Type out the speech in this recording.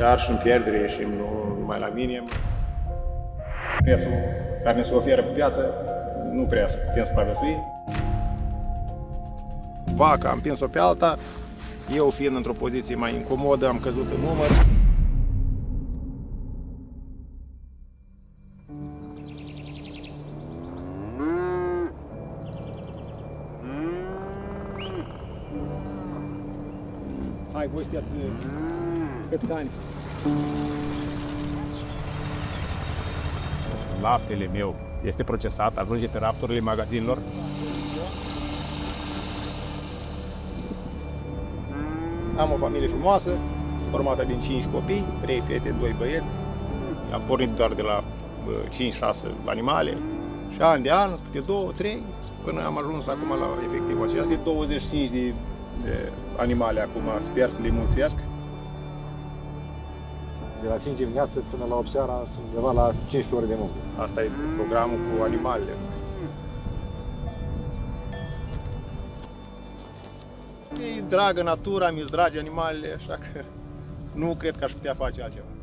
Chiar și în pierdere ieșim, nu numai la minim. Prețul care ne se oferă pe piață, nu prea putem supraviețui. Vaca am pins-o pe alta, eu fiind într-o poziție mai incomodă, am căzut în umăr. Hai, voi sunteți capitani. Laptele meu este procesat, ajunge pe rafturile magazinelor. Am o familie frumoasă, formată din 5 copii, 3 fete, 2 băieți. Am pornit doar de la 5-6 animale și an de an, câte 2-3, până am ajuns acum la efectiv acestea 25 de animale acum, sper să le mulțesc. De la 5 dimineața până la 8 seara sunt undeva la 15 ore de muncă. Asta e programul cu animalele. E dragă natura, mi-e dragi animalele, așa că nu cred că aș putea face altceva.